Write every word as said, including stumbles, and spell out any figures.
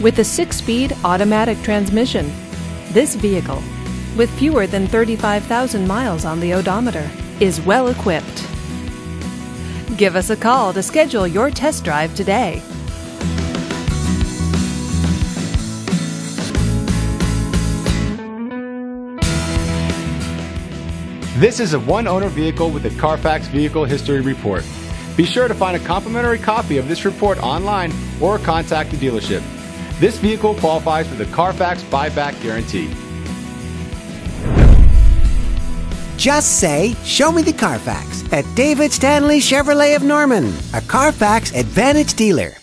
with a six-speed automatic transmission. This vehicle, with fewer than thirty-five thousand miles on the odometer, is well equipped. Give us a call to schedule your test drive today. This is a one-owner vehicle with a Carfax Vehicle History Report. Be sure to find a complimentary copy of this report online or contact the dealership. This vehicle qualifies for the Carfax Buyback Guarantee. Just say, "Show me the Carfax" at David Stanley Chevrolet of Norman, a Carfax Advantage dealer.